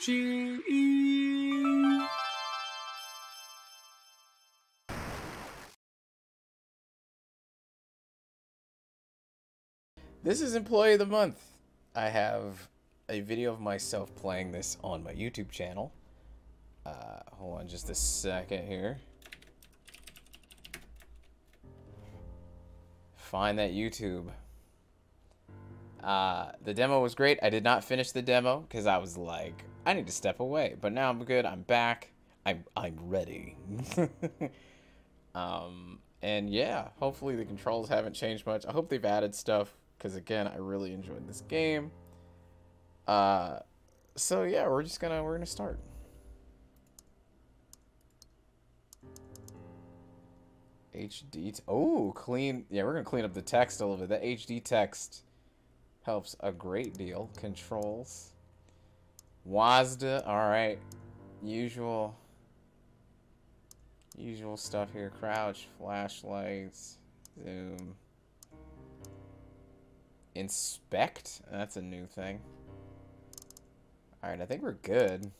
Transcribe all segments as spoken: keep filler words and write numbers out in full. Gucci. This is Employee of the Month. I have a video of myself playing this on my YouTube channel. Uh, hold on just a second here. Find that YouTube. Uh, the demo was great. I did not finish the demo because I was like, I need to step away. But now I'm good. I'm back. I'm, I'm ready. um, and yeah, hopefully the controls haven't changed much. I hope they've added stuff because, again, I really enjoyed this game. Uh, so yeah, we're just gonna, we're gonna start. H D. Oh, clean. Yeah, we're gonna clean up the text a little bit. That H D text helps a great deal. Controls. W A S D. Alright. Usual. Usual stuff here. Crouch. Flashlights. Zoom. Inspect. That's a new thing. Alright, I think we're good.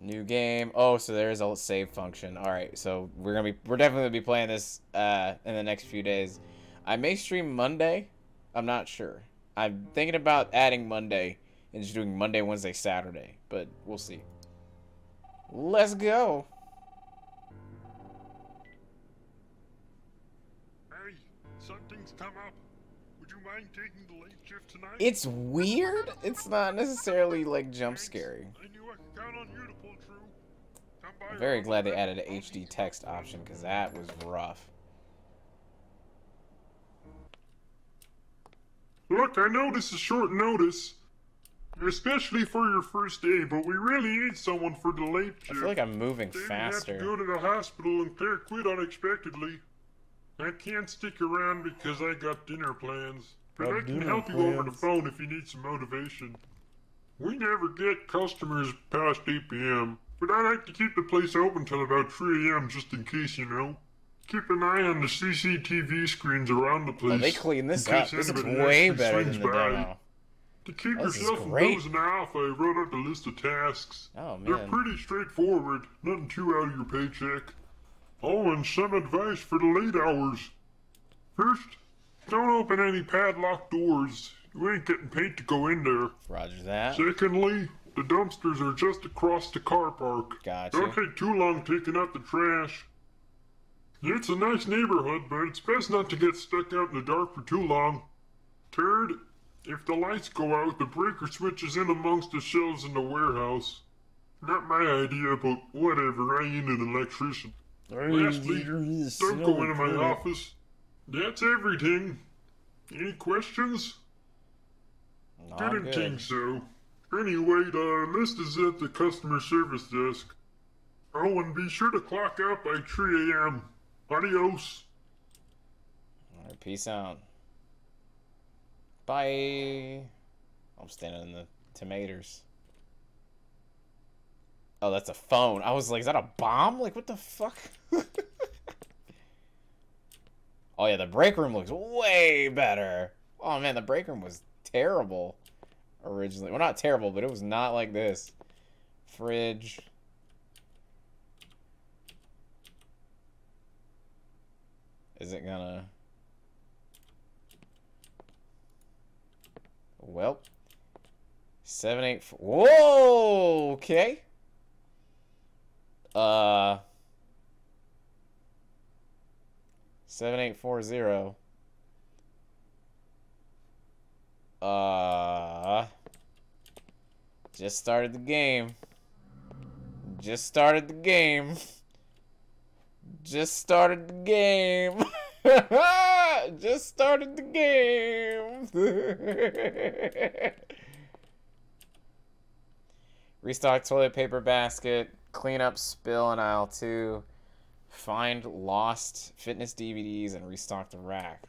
New game. Oh, so there is a save function. Alright, so we're gonna be we're definitely gonna be playing this uh in the next few days. I may stream Monday. I'm not sure. I'm thinking about adding Monday and just doing Monday, Wednesday, Saturday. But we'll see. Let's go. Hey, something's come up. Would you mind taking the late shift tonight? It's weird. It's not necessarily like jump scary. I knew I could count on you to pull through. Come by. I'm very glad they added an H D text option because that was rough. Look, I know this is short notice, especially for your first day, but we really need someone for the late shift. I feel like I'm moving David faster. Have to go to the hospital and Claire quit unexpectedly. I can't stick around because I got dinner plans, but I, I can help plans. you over the phone if you need some motivation. We never get customers past eight p m, but I like to keep the place open till about three a m just in case, you know. Keep an eye on the C C T V screens around the place. Oh, they clean this up. This is way better than the demo. To keep yourself from dozing off, I wrote out the list of tasks. Oh, man. They're pretty straightforward. Nothing too out of your paycheck. Oh, and some advice for the late hours. First, don't open any padlocked doors. You ain't getting paid to go in there. Roger that. Secondly, the dumpsters are just across the car park. Gotcha. Don't take too long taking out the trash. It's a nice neighborhood, but it's best not to get stuck out in the dark for too long. Third, if the lights go out, the breaker switches in amongst the shelves in the warehouse. Not my idea, but whatever, I ain't an electrician. Lastly, don't go into my office. That's everything. Any questions? Didn't think so. Anyway, the list is at the customer service desk. Oh, and be sure to clock out by three a m Adios. Alright, peace out. Bye. I'm standing in the tomatoes. Oh, that's a phone. I was like, is that a bomb? Like, what the fuck? Oh, yeah, the break room looks way better. Oh, man, the break room was terrible originally. Well, not terrible, but it was not like this. Fridge. Is it gonna... Well. Seven, eight, four... Whoa! Okay. Uh... Seven, eight, four, zero. Uh... Just started the game. Just started the game. Just started the game. Just started the game. Restock toilet paper basket. Clean up spill in aisle two. Find lost fitness D V Ds and restock the rack.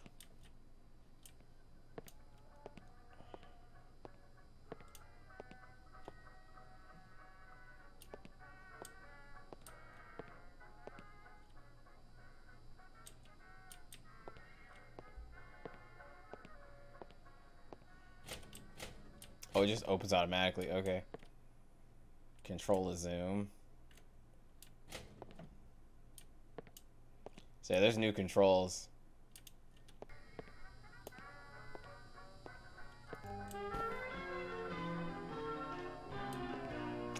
Oh, it just opens automatically. Okay. Control to zoom. So yeah, there's new controls.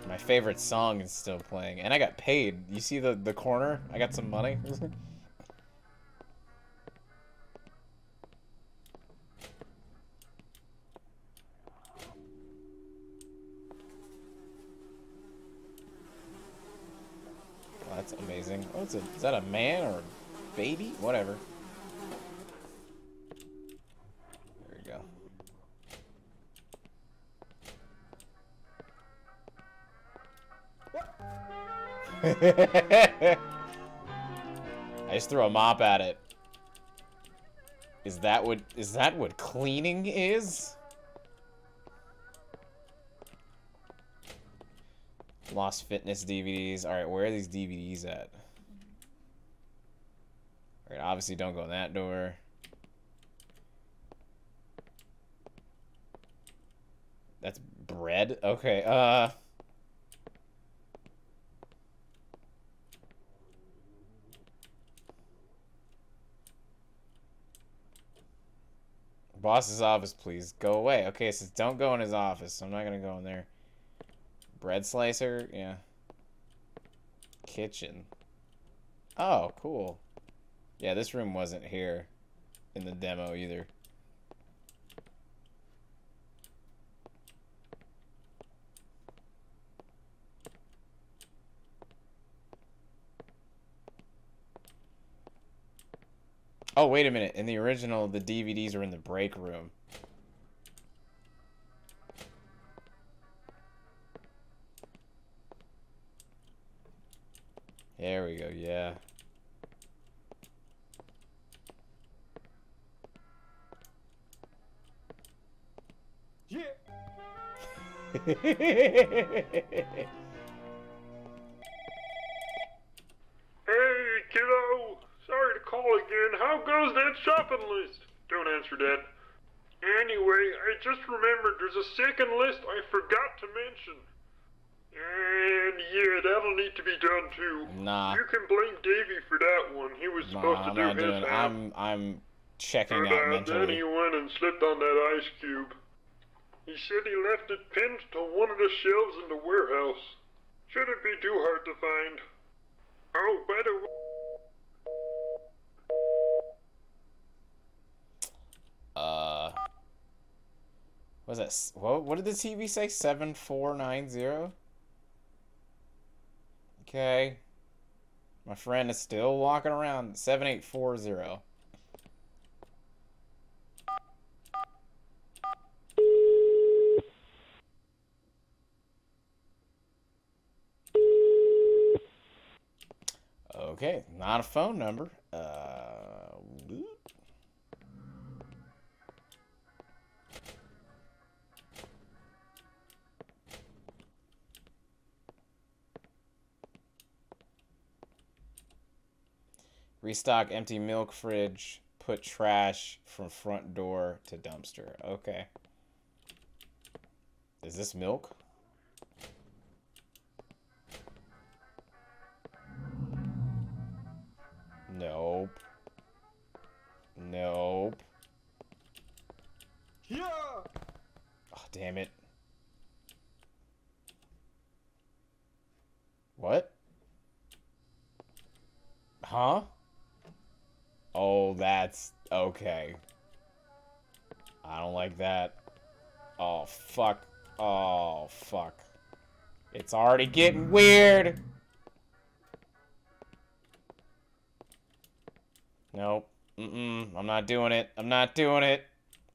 My favorite song is still playing. And I got paid. You see the, the corner? I got some money. That's amazing. Oh, it's a, is that a man or a baby? Whatever. There we go. I just threw a mop at it. Is that what, is that what cleaning is? Lost Fitness D V Ds. Alright, where are these D V Ds at? Alright, obviously don't go in that door. That's bread? Okay, uh... boss's office, please. Go away. Okay, it says don't go in his office, so I'm not gonna go in there. Bread slicer, yeah. Kitchen. Oh, cool. Yeah, this room wasn't here in the demo either. Oh, wait a minute. In the original, the D V Ds were in the break room. There we go, yeah. Yeah. Hey, kiddo. Sorry to call again. How goes that shopping list? Don't answer that. Anyway, I just remembered there's a second list I forgot to mention. And yeah, that'll need to be done too. Nah. You can blame Davey for that one. He was nah, supposed to I'm do his half. I'm, I'm checking but, out uh, mentally. Then he went and slipped on that ice cube. He said he left it pinned to one of the shelves in the warehouse. Shouldn't be too hard to find. Oh, by the way... Uh... What was that? What, what did the T V say? seven four nine zero? Okay. My friend is still walking around. seven eight four zero. Okay. Not a phone number. Uh... Restock empty milk fridge. Put trash from front door to dumpster. Okay. Is this milk? Nope. Nope. Yeah. Oh, damn it. What? Huh? Oh, that's... okay. I don't like that. Oh, fuck. Oh, fuck. It's already getting weird! Nope. Mm-mm. I'm not doing it. I'm not doing it.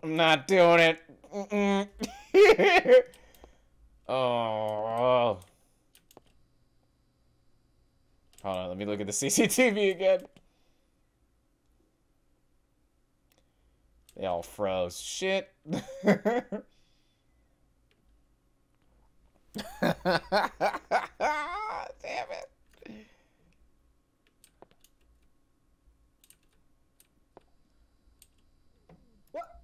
I'm not doing it. Mm-mm. Oh. Hold on, let me look at the C C T V again. They all froze. Shit. Damn it. What?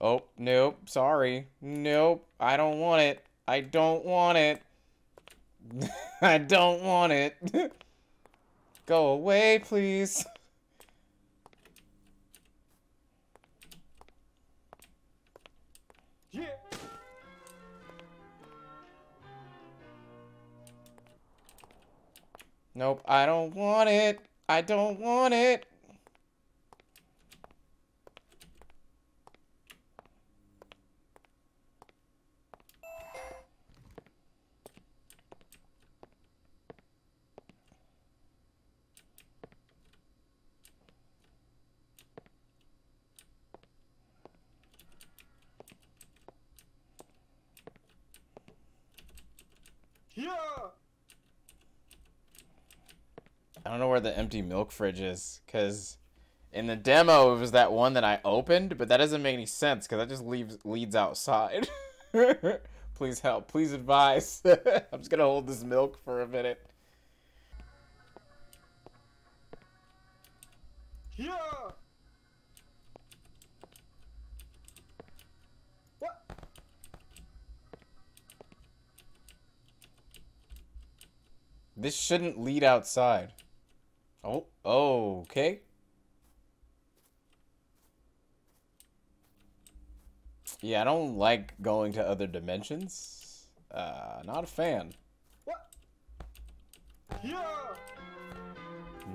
Oh, nope. Sorry. Nope. I don't want it. I don't want it. I don't want it. Go away, please. Yeah. Nope, I don't want it. I don't want it. I don't know where the empty milk fridge is, because in the demo it was that one that I opened, but that doesn't make any sense because that just leaves leads outside. Please help. Please advise. I'm just gonna hold this milk for a minute. Yeah. This shouldn't lead outside. Oh, oh, okay. Yeah, I don't like going to other dimensions. Uh, not a fan. What? Yeah.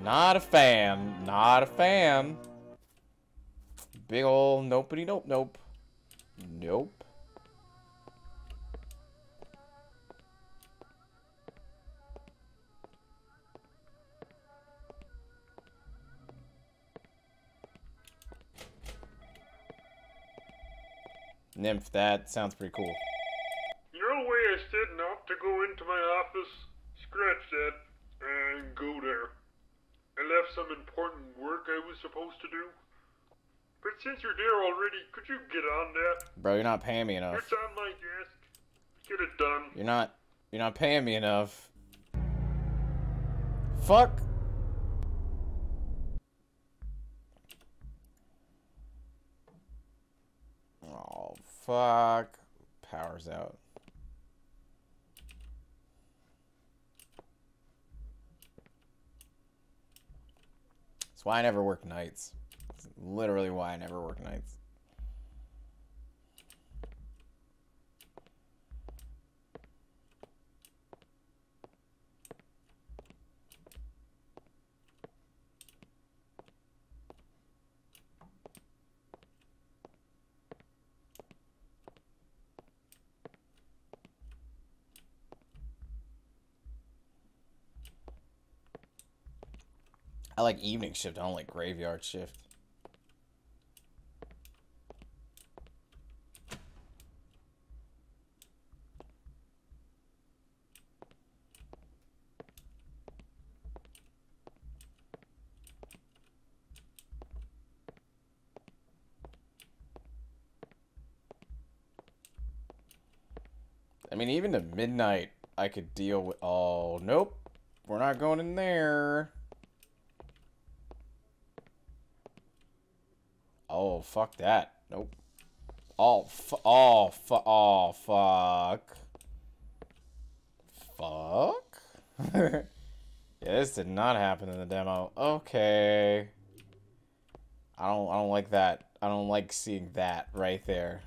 Not a fan. Not a fan. Big ol' nopety nope nope. Nope. Nymph, that sounds pretty cool. Your way is setting up to go into my office, scratch that, and go there. I left some important work I was supposed to do. But since you're there already, could you get on that? Bro, you're not paying me enough. It's on my desk. Get it done. You're not, you're not paying me enough. Fuck. Fuck. Power's out. That's why I never work nights. That's literally why I never work nights. I like evening shift, I don't like graveyard shift. I mean, even to midnight, I could deal with... Oh, nope. We're not going in there. Oh, fuck that. Nope. Oh, fu- oh, fu- oh, fuck. Fuck? Yeah, this did not happen in the demo. Okay. I don't, I don't like that. I don't like seeing that right there.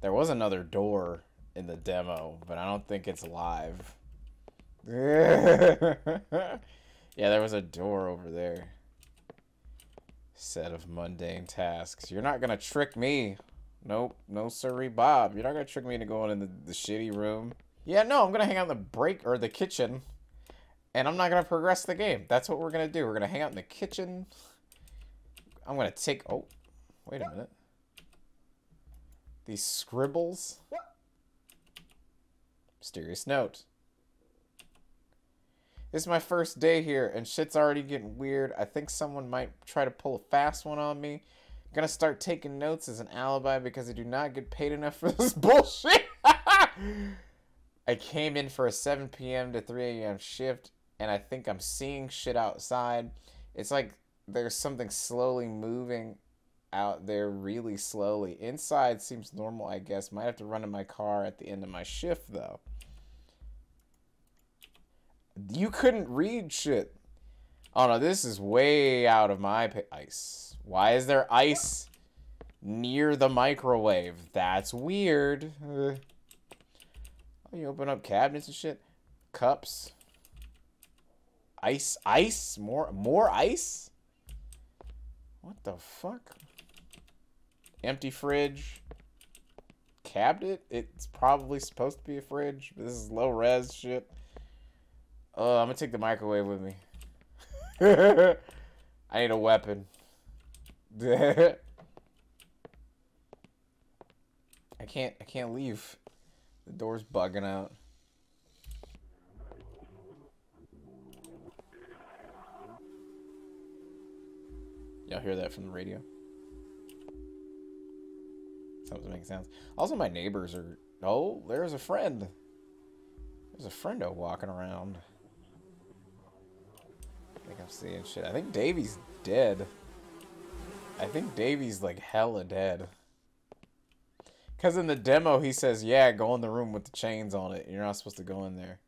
There was another door in the demo, but I don't think it's live. Yeah, there was a door over there. Set of mundane tasks. You're not gonna trick me. Nope. No sirree, Bob. You're not gonna trick me into going in the, the shitty room. Yeah, no, I'm gonna hang out in the break or the kitchen, and I'm not gonna progress the game. That's what we're gonna do. We're gonna hang out in the kitchen. I'm gonna take... Oh, wait a minute. These scribbles. Mysterious note. This is my first day here, and shit's already getting weird. I think someone might try to pull a fast one on me. I'm gonna start taking notes as an alibi because I do not get paid enough for this bullshit. I came in for a seven p m to three a m shift, and I think I'm seeing shit outside. It's like there's something slowly moving out there really slowly. Inside seems normal, I guess. Might have to run in my car at the end of my shift, though. You couldn't read shit. Oh, no, this is way out of my pa- ice. Why is there ice near the microwave? That's weird. Uh, you open up cabinets and shit. Cups. Ice, ice? More, more ice? What the fuck? Empty fridge. Cabinet? It's probably supposed to be a fridge, but this is low res shit. Oh, I'm gonna take the microwave with me. I need a weapon. I can't, I can't leave. The door's bugging out. Y'all hear that from the radio? That was making sounds. Also, my neighbors are... Oh, there's a friend. There's a friendo walking around. I think I'm seeing shit. I think Davy's dead. I think Davy's like hella dead. Because in the demo he says, yeah, go in the room with the chains on it. You're not supposed to go in there.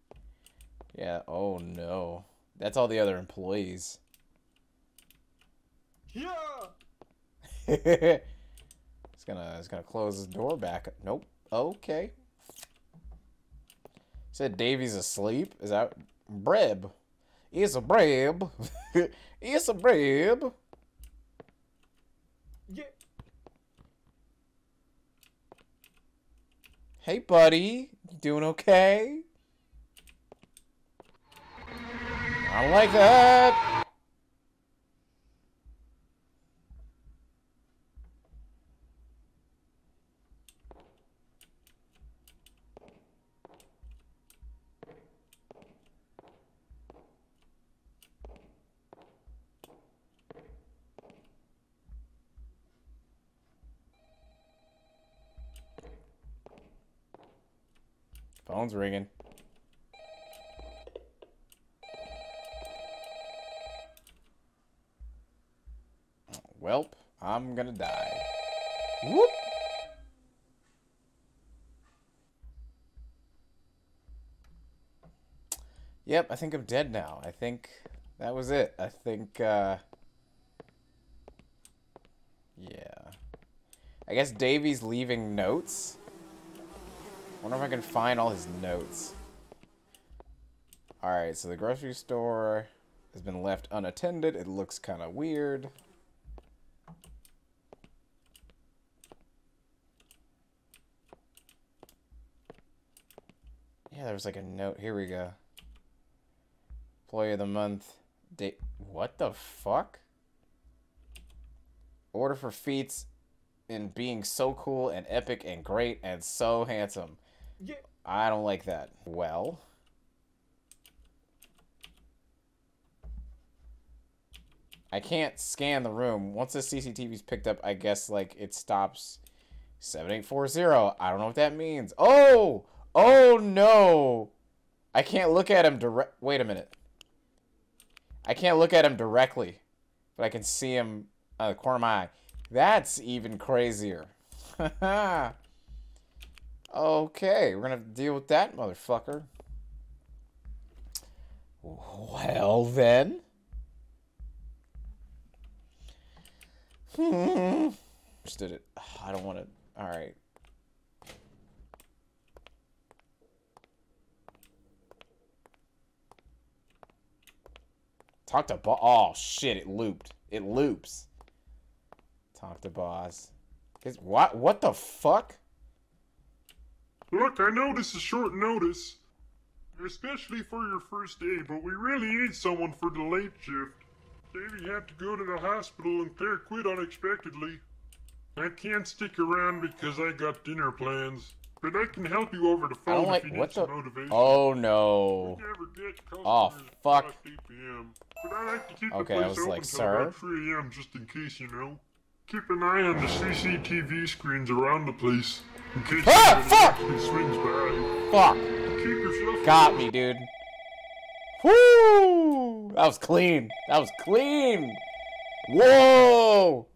Yeah, oh no. That's all the other employees. Yeah. It's gonna it's gonna close his door back. Nope. Okay. Said Davy's asleep. Is that Breb? It's a brab. It's a brab. Yeah. Hey, buddy. You doing okay? I like that. Phone's ringing. Welp, I'm gonna die. Whoop! Yep, I think I'm dead now. I think that was it. I think, uh... yeah. I guess Davy's leaving notes. I wonder if I can find all his notes. Alright, so the grocery store has been left unattended. It looks kind of weird. Yeah, there was like a note. Here we go. Employee of the month. Date. What the fuck? Order for feats in being so cool and epic and great and so handsome. Yeah. I don't like that. Well. I can't scan the room. Once the C C T V's picked up, I guess, like, it stops seven eight four zero. I don't know what that means. Oh! Oh, no! I can't look at him direct... Wait a minute. I can't look at him directly. But I can see him out of the corner of my eye. That's even crazier. Haha. Okay, we're gonna have to deal with that motherfucker. Well then. Hmm. Just did it. I don't want to. All right. Talk to boss. Oh shit! It looped. It loops. Talk to boss. Cause what? What the fuck? Look, I know this is short notice, especially for your first day, but we really need someone for the late shift. Davey had to go to the hospital and Claire quit unexpectedly. I can't stick around because I got dinner plans, but I can help you over the phone like, if you what need the... some motivation. Oh no. We never get customers oh fuck. eight p m But I like to keep okay, the place I was open like, sir? About three a m just in case, you know. Keep an eye on the C C T V screens around the place. In case ah, fuck! Swings by. Fuck. Keep yourself got me, dude. Woo! That was clean. That was clean. Whoa!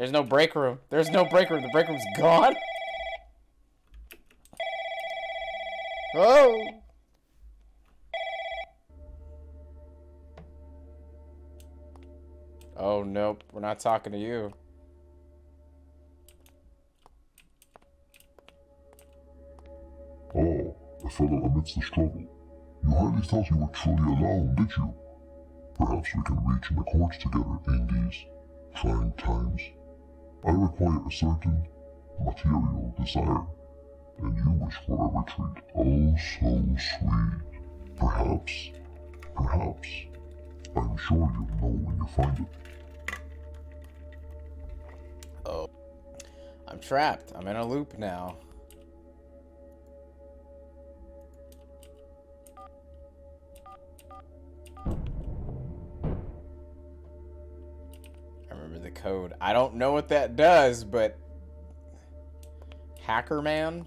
There's no break room. There's no break room. The break room's gone. Oh. Oh, nope. We're not talking to you. Oh, the fellow amidst the struggle. You hardly thought you were truly alone, did you? Perhaps we can reach an accord together in these trying times. I require a certain material desire, and you wish for a retreat. Oh, so sweet. Perhaps, perhaps, I'm sure you'll know when you find it. Oh, I'm trapped. I'm in a loop now. Code. I don't know what that does, but hacker man.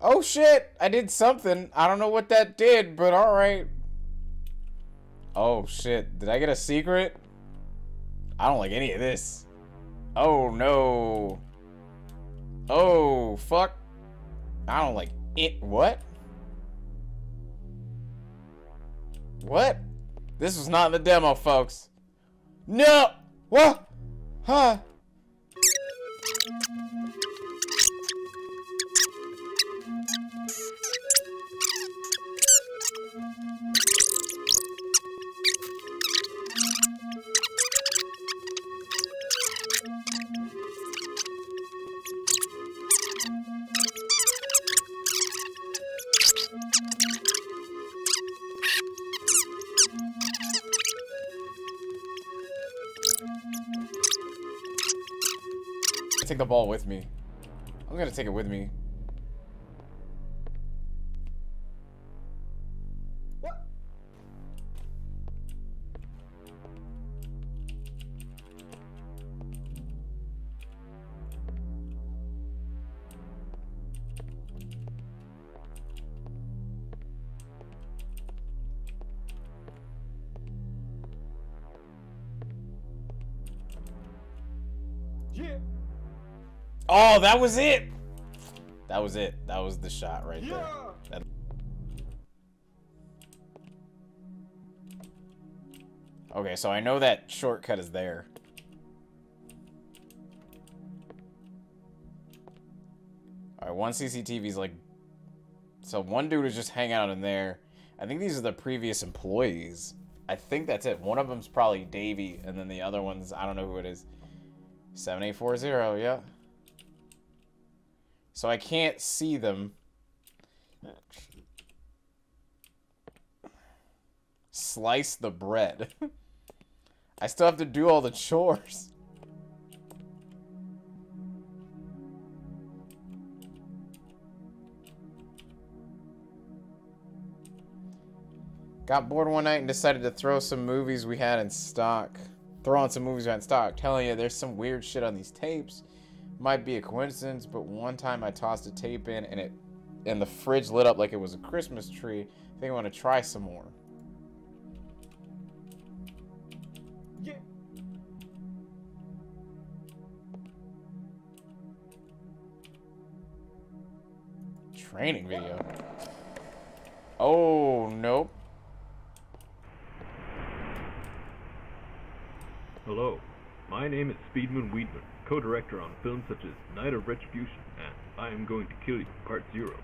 Oh shit! I did something. I don't know what that did, but all right. Oh shit! Did I get a secret? I don't like any of this. Oh no. Oh fuck! I don't like it. What? What? This was not in the demo, folks. No. What? Huh? Take the ball with me. I'm gonna take it with me. What? Yeah. Oh, that was it. That was it. That was the shot right there. That okay, so I know that shortcut is there. All right, one C C T V's like, so one dude is just hanging out in there. I think these are the previous employees. I think that's it. One of them's probably Davey, and then the other one's, I don't know who it is. seven eight four zero, yeah. So I can't see them. Slice the bread. I still have to do all the chores. Got bored one night and decided to throw some movies we had in stock. Throw on some movies we had in stock. Telling you, there's some weird shit on these tapes. Might be a coincidence, but one time I tossed a tape in and it and the fridge lit up like it was a Christmas tree. I think I want to try some more. Yeah. Training video. Oh, nope. Hello. My name is Speedman Weedman, co-director on films such as Night of Retribution and I Am Going to Kill You, Part Zero.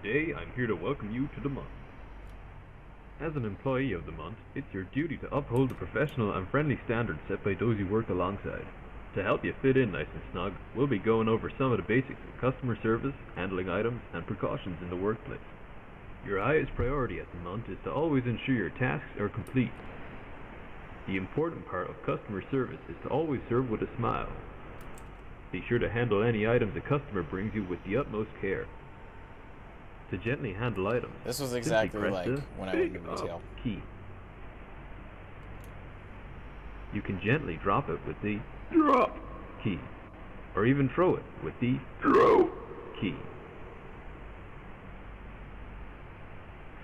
Today, I'm here to welcome you to the month. As an employee of the month, it's your duty to uphold the professional and friendly standards set by those you work alongside. To help you fit in nice and snug, we'll be going over some of the basics of customer service, handling items, and precautions in the workplace. Your highest priority at the month is to always ensure your tasks are complete. The important part of customer service is to always serve with a smile. Be sure to handle any items a customer brings you with the utmost care. To gently handle items, this was exactly like when I would move a tail. Key. You can gently drop it with the drop key, or even throw it with the throw key.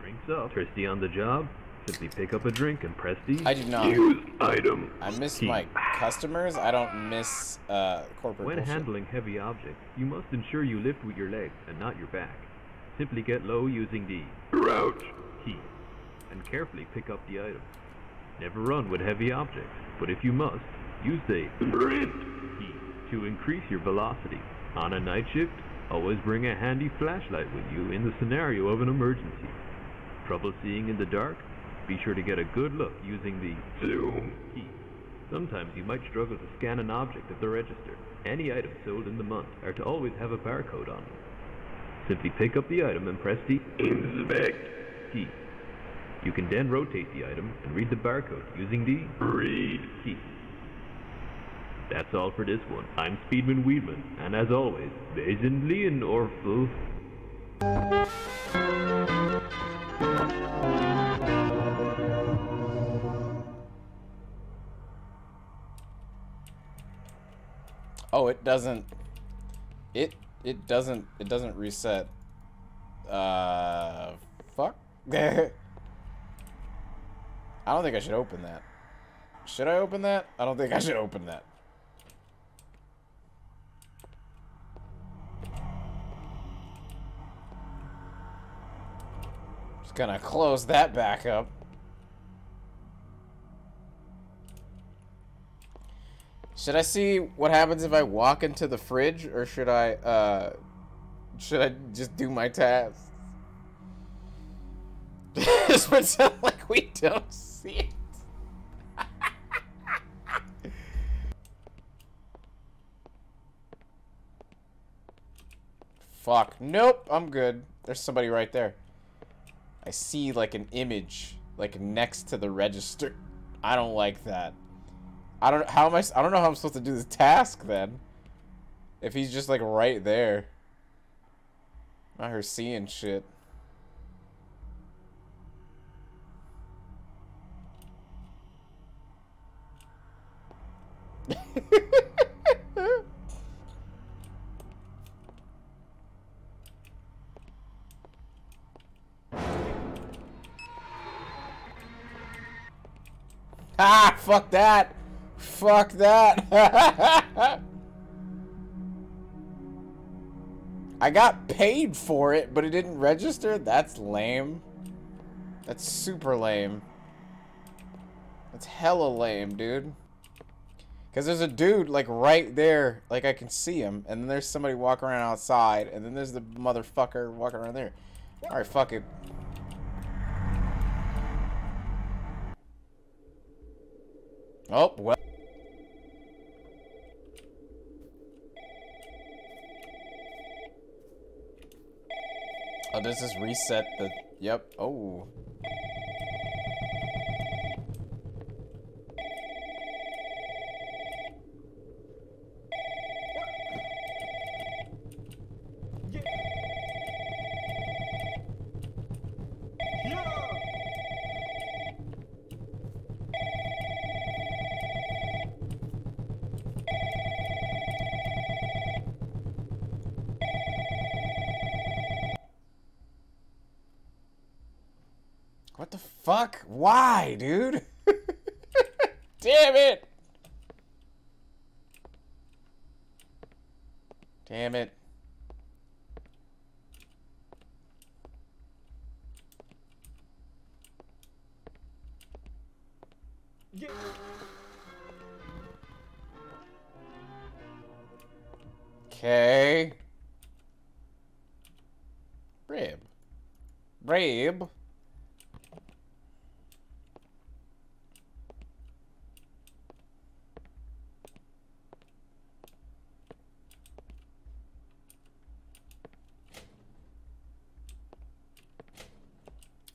Drinks up. Thirsty on the job? Simply pick up a drink and press the I do not. Use item. I miss key. My customers. I don't miss uh, corporate When bullshit. Handling heavy objects, you must ensure you lift with your legs and not your back. Simply get low using the crouch key and carefully pick up the item. Never run with heavy objects, but if you must, use the sprint key to increase your velocity. On a night shift, always bring a handy flashlight with you in the scenario of an emergency. Trouble seeing in the dark? Be sure to get a good look using the zoom key. Sometimes you might struggle to scan an object at the register. Any items sold in the month are to always have a barcode on them. Simply pick up the item and press the inspect key. You can then rotate the item and read the barcode using the read key. That's all for this one. I'm Speedman Weedman, and as always, Basin Leon Orful. Oh, it doesn't, it, it doesn't, it doesn't reset. Uh, fuck. I don't think I should open that. Should I open that? I don't think I should open that. Just gonna close that back up. Should I see what happens if I walk into the fridge, or should I, uh, should I just do my tasks? Just pretend like we don't see it. Fuck. Nope, I'm good. There's somebody right there. I see, like, an image, like, next to the register. I don't like that. I don't how am I I don't know how I'm supposed to do this task then. If he's just like right there. Not her seeing shit. Ah, fuck that. Fuck that. I got paid for it, but it didn't register? That's lame. That's super lame. That's hella lame, dude. Because there's a dude, like, right there. Like, I can see him. And then there's somebody walking around outside. And then there's the motherfucker walking around there. Alright, fuck it. Oh, well. Oh, does this reset the... Yep. Oh. Fuck, why, dude? Damn it! Damn it. Yeah. Okay. Rib. Rib.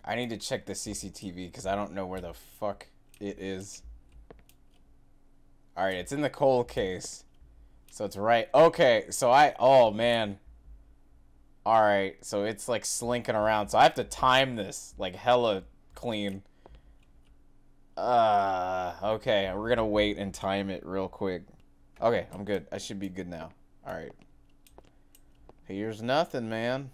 I need to check the C C T V because I don't know where the fuck it is. Alright, it's in the cold case. So it's right. Okay, so I... Oh, man. Alright, so it's like slinking around. So I have to time this like hella clean. Uh, okay, we're going to wait and time it real quick. Okay, I'm good. I should be good now. Alright. Here's nothing, man.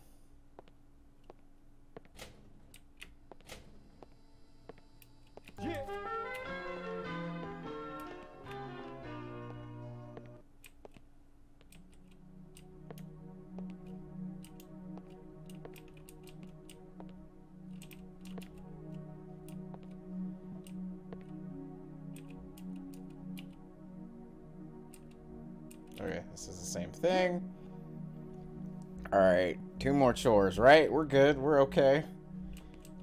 Okay, this is the same thing. Alright, two more chores, right? We're good. We're okay.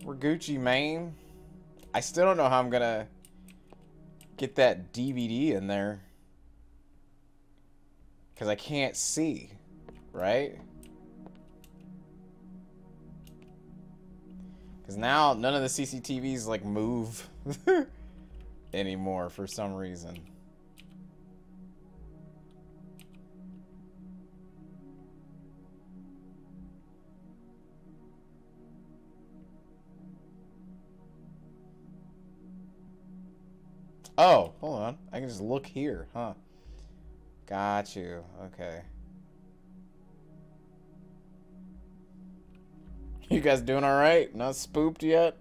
We're Gucci Mane. I still don't know how I'm gonna get that D V D in there. Because I can't see, right? Because now none of the C C T Vs, like, move anymore for some reason. Oh, hold on. I can just look here, huh? Got you. Okay. You guys doing all right? Not spooked yet?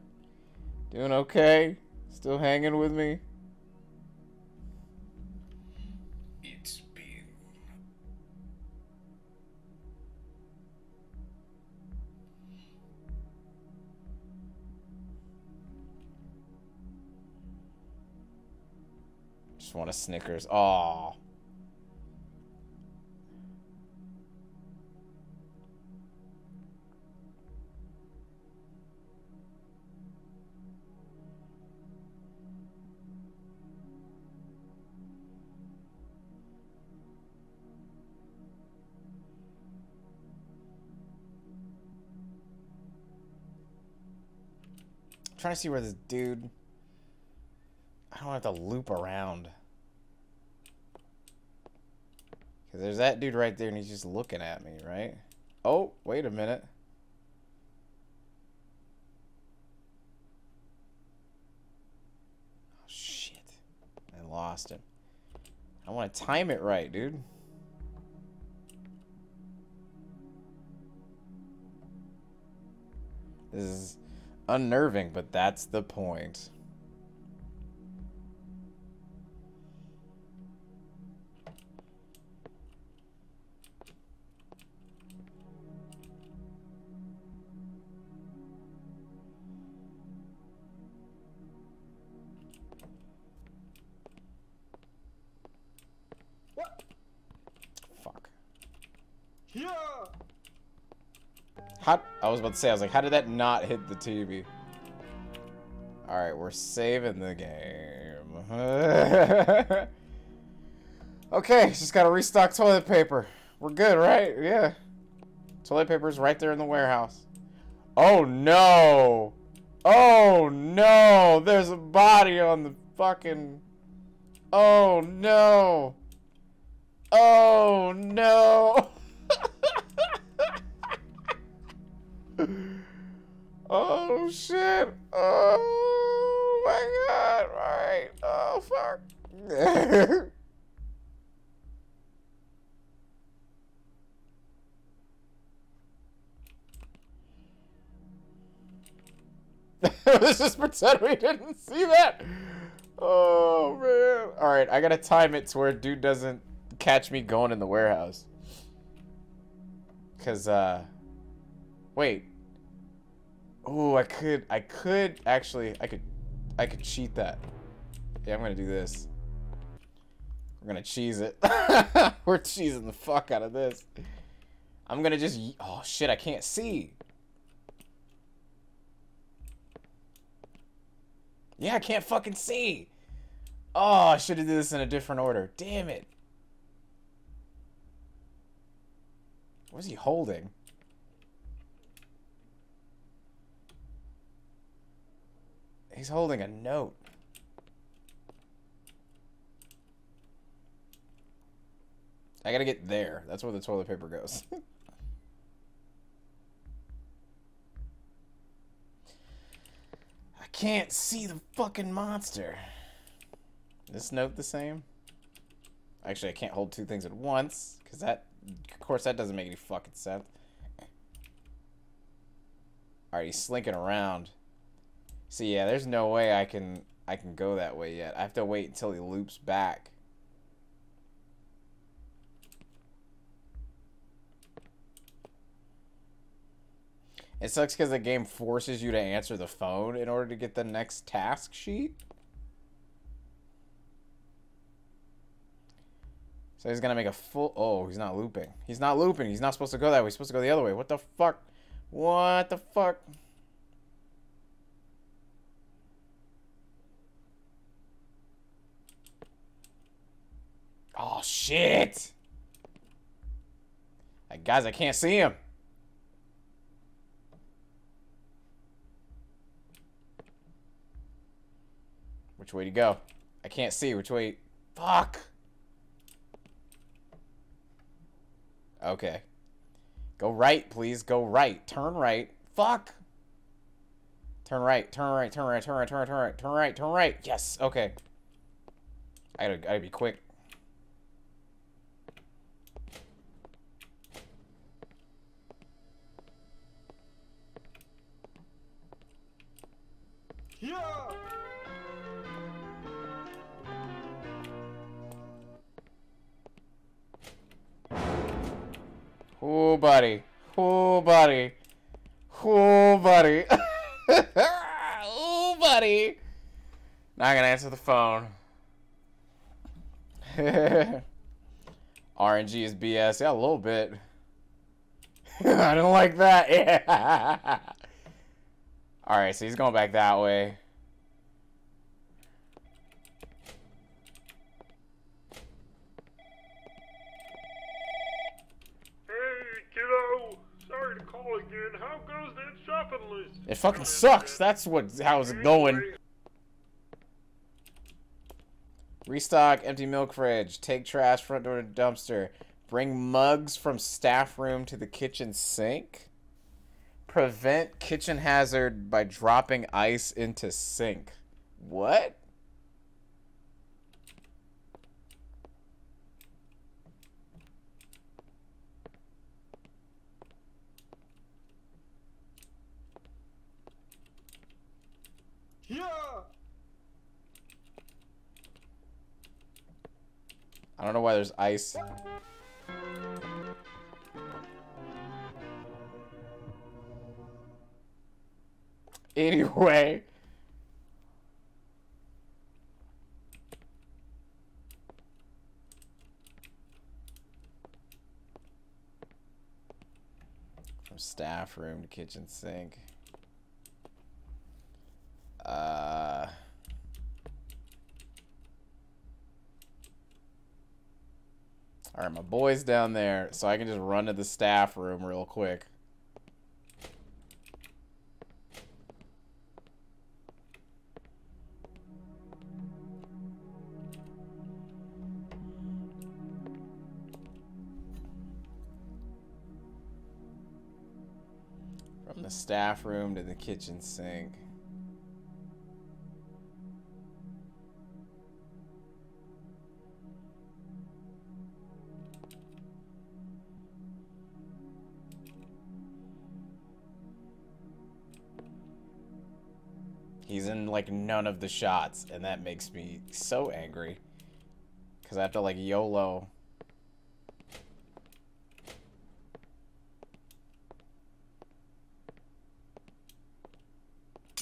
Doing okay? Still hanging with me? It's been... Just want a Snickers. Aww. Trying to see where this dude. I don't have to loop around. Cause there's that dude right there, and he's just looking at me, right? Oh, wait a minute. Oh shit! I lost him. I want to time it right, dude. This is unnerving, but that's the point. What? Fuck. Yeah. How, I was about to say, I was like, how did that not hit the T V? Alright, we're saving the game. Okay, just gotta restock toilet paper. We're good, right? Yeah. Toilet paper's right there in the warehouse. Oh, no. Oh, no. There's a body on the fucking... Oh, no. Oh, no. Oh shit! Oh my god! Alright! Oh fuck! Let's just pretend we didn't see that! Oh man! Alright, I gotta time it to where dude doesn't catch me going in the warehouse. Cause, uh... wait. Oh, I could, I could actually, I could, I could cheat that. Yeah, I'm gonna do this. We're gonna cheese it. We're cheesing the fuck out of this. I'm gonna just, oh shit, I can't see. Yeah, I can't fucking see. Oh, I should have did this in a different order. Damn it. What is he holding? He's holding a note. I gotta get there. That's where the toilet paper goes. I can't see the fucking monster. Is this note the same? Actually, I can't hold two things at once. Because that, of course, that doesn't make any fucking sense. Alright, he's slinking around. So yeah, there's no way I can I can go that way yet. I have to wait until he loops back. It sucks because the game forces you to answer the phone in order to get the next task sheet. So he's gonna make a full... Oh, he's not looping. He's not looping. He's not supposed to go that way. He's supposed to go the other way. What the fuck? What the fuck? Oh, shit! I, guys, I can't see him. Which way to go? I can't see which way... Fuck! Okay. Go right, please. Go right. Turn right. Fuck! Turn right. Turn right. Turn right. Turn right. Turn right. Turn right. Turn right. Turn right. Yes! Okay. I gotta, I gotta be quick. Yeah! Oh, buddy. Oh, buddy. Oh, buddy. Oh, buddy. Not gonna answer the phone. R N G is B S. Yeah, a little bit. I don't like that. Yeah. Alright, so he's going back that way. It fucking sucks. That's what. How's it going? Restock empty milk fridge. Take trash front door to dumpster. Bring mugs from staff room to the kitchen sink. Prevent kitchen hazard by dropping ice into sink. What? Yeah. I don't know why there's ice. Anyway. From staff room to kitchen sink. Uh, all right, my boy's down there, so I can just run to the staff room real quick. From the staff room to the kitchen sink. He's in, like, none of the shots, and that makes me so angry. Because I have to, like, YOLO.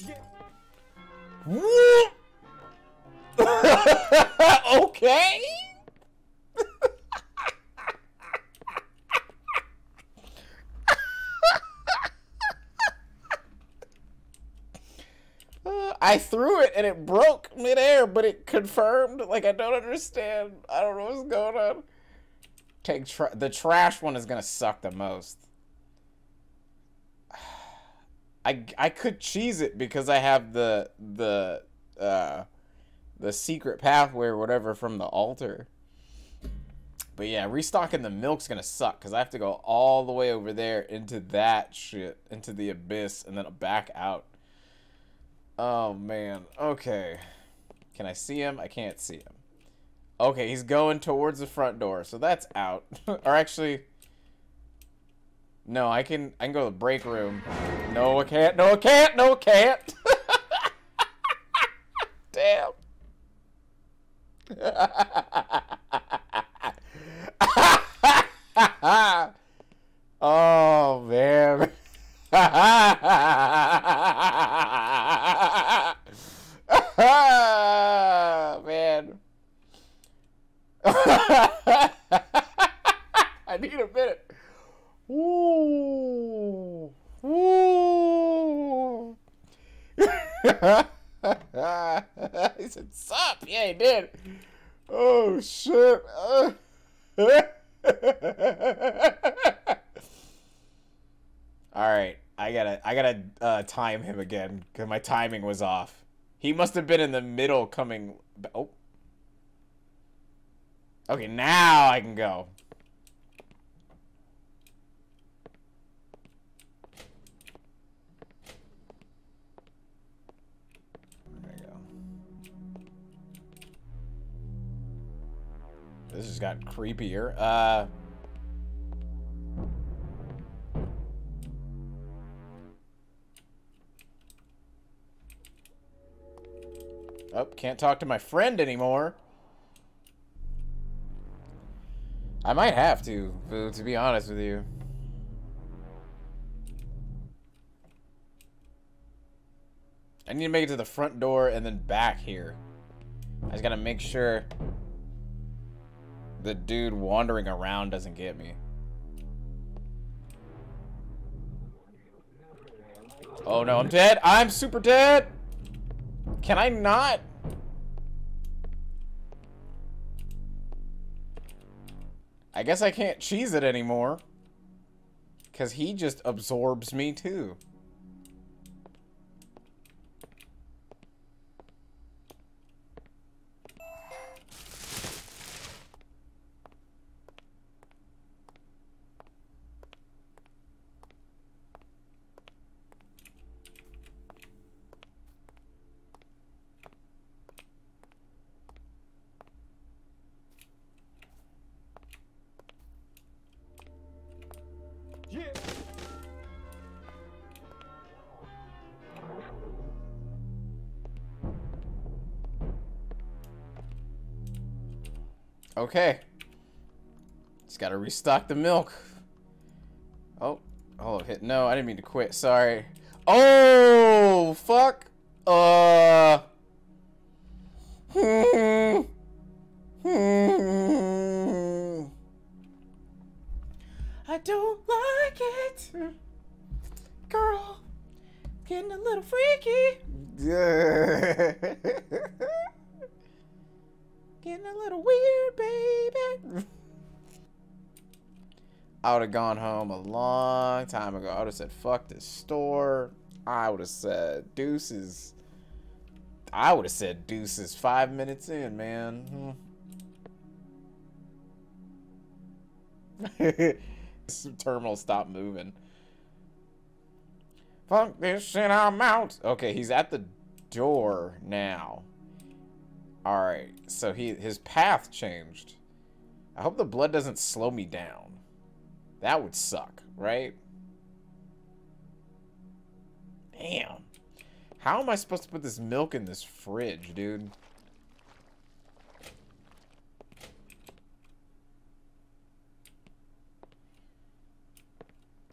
Yeah. What? Okay? I threw it and it broke midair, but it confirmed. Like, I don't understand. I don't know what's going on. Take tra the trash one is gonna suck the most. I I could cheese it because I have the the uh, the secret pathway or whatever from the altar. But yeah, restocking the milk's gonna suck because I have to go all the way over there into that shit, into the abyss, and then back out. Oh, man. Okay. Can I see him? I can't see him. Okay, he's going towards the front door, so that's out. Or actually... No, I can I can go to the break room. No, I can't. No, I can't. No, I can't. Damn. Oh, man. Man. need a minute. Ooh. Ooh. He said, sup? Yeah, he did. Oh, shit. Uh. Alright, I gotta, I gotta uh, time him again, because my timing was off. He must have been in the middle coming... Oh. Okay, now I can go. This has gotten creepier. Uh, oh, can't talk to my friend anymore. I might have to, to be honest with you. I need to make it to the front door and then back here. I just gotta make sure... the dude wandering around doesn't get me. Oh no, I'm dead. I'm super dead. Can I not? I guess I can't cheese it anymore, because he just absorbs me too. Okay. Just gotta restock the milk. Oh. Oh, hit. No, I didn't mean to quit. Sorry. Oh, fuck. Uh. Hmm. Hmm. I don't like it. Girl, getting a little freaky. Yeah. Getting a little weird, baby. I would have gone home a long time ago. I would have said, fuck this store. I would have said, deuces. I would have said, deuces five minutes in, man. Some terminal stopped moving. Fuck this shit, I'm out. Okay, he's at the door now. Alright, so he his path changed. I hope the blood doesn't slow me down. That would suck, right? Damn. How am I supposed to put this milk in this fridge, dude?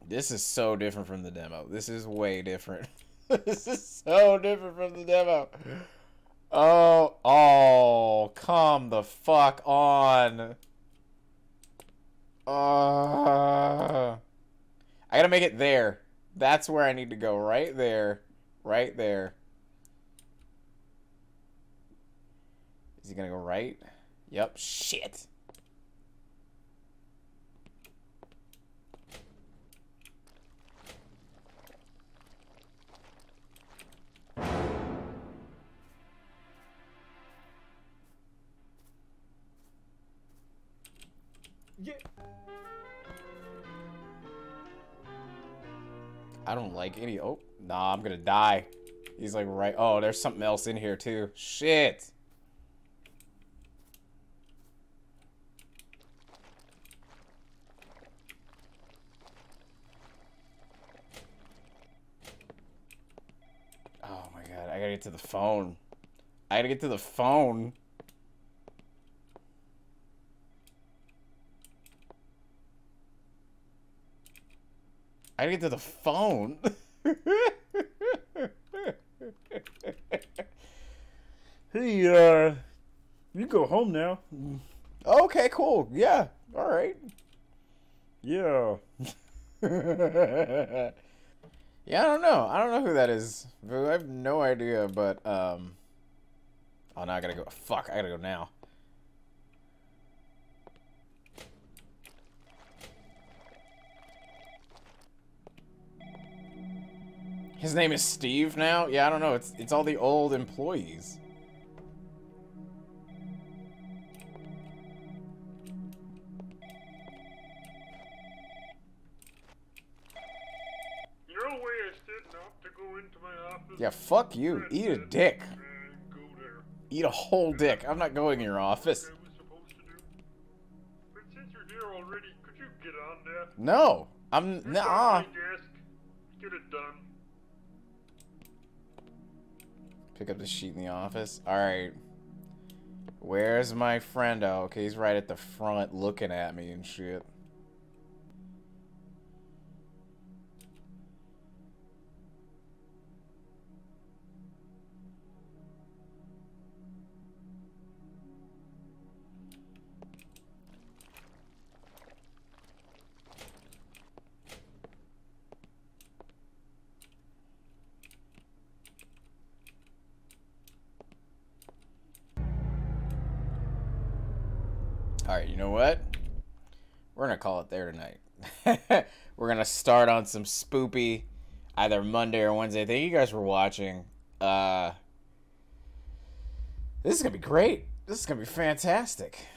This is so different from the demo. This is way different. This is so different from the demo. Oh, oh, come the fuck on. Uh, I gotta make it there. That's where I need to go. Right there. Right there. Is he gonna go right? Yep. Shit. Yeah. I don't like any. Oh, nah, I'm gonna die. He's like, right. Oh, there's something else in here, too. Shit. Oh, my God. I gotta get to the phone. I gotta get to the phone. I gotta get to the phone. Hey, uh, you go home now. Okay, cool. Yeah. All right. Yeah. Yeah, I don't know. I don't know who that is. I have no idea, but, um... oh, now I gotta go. Fuck, I gotta go now. His name is Steve now? Yeah, I don't know. It's it's all the old employees. You're wasted enough to go into my office. Yeah, fuck you. Eat a dick. Eat a whole dick. I'm not going in your office. But since you're here already, could you get on there? No, I'm nah. Get it done. Pick up the sheet in the office. Alright. Where's my friend? Oh, okay, he's right at the front looking at me and shit. Alright, you know what? We're going to call it there tonight. We're going to start on some spoopy, either Monday or Wednesday. Thank you guys for watching. Uh, this is going to be great. This is going to be fantastic.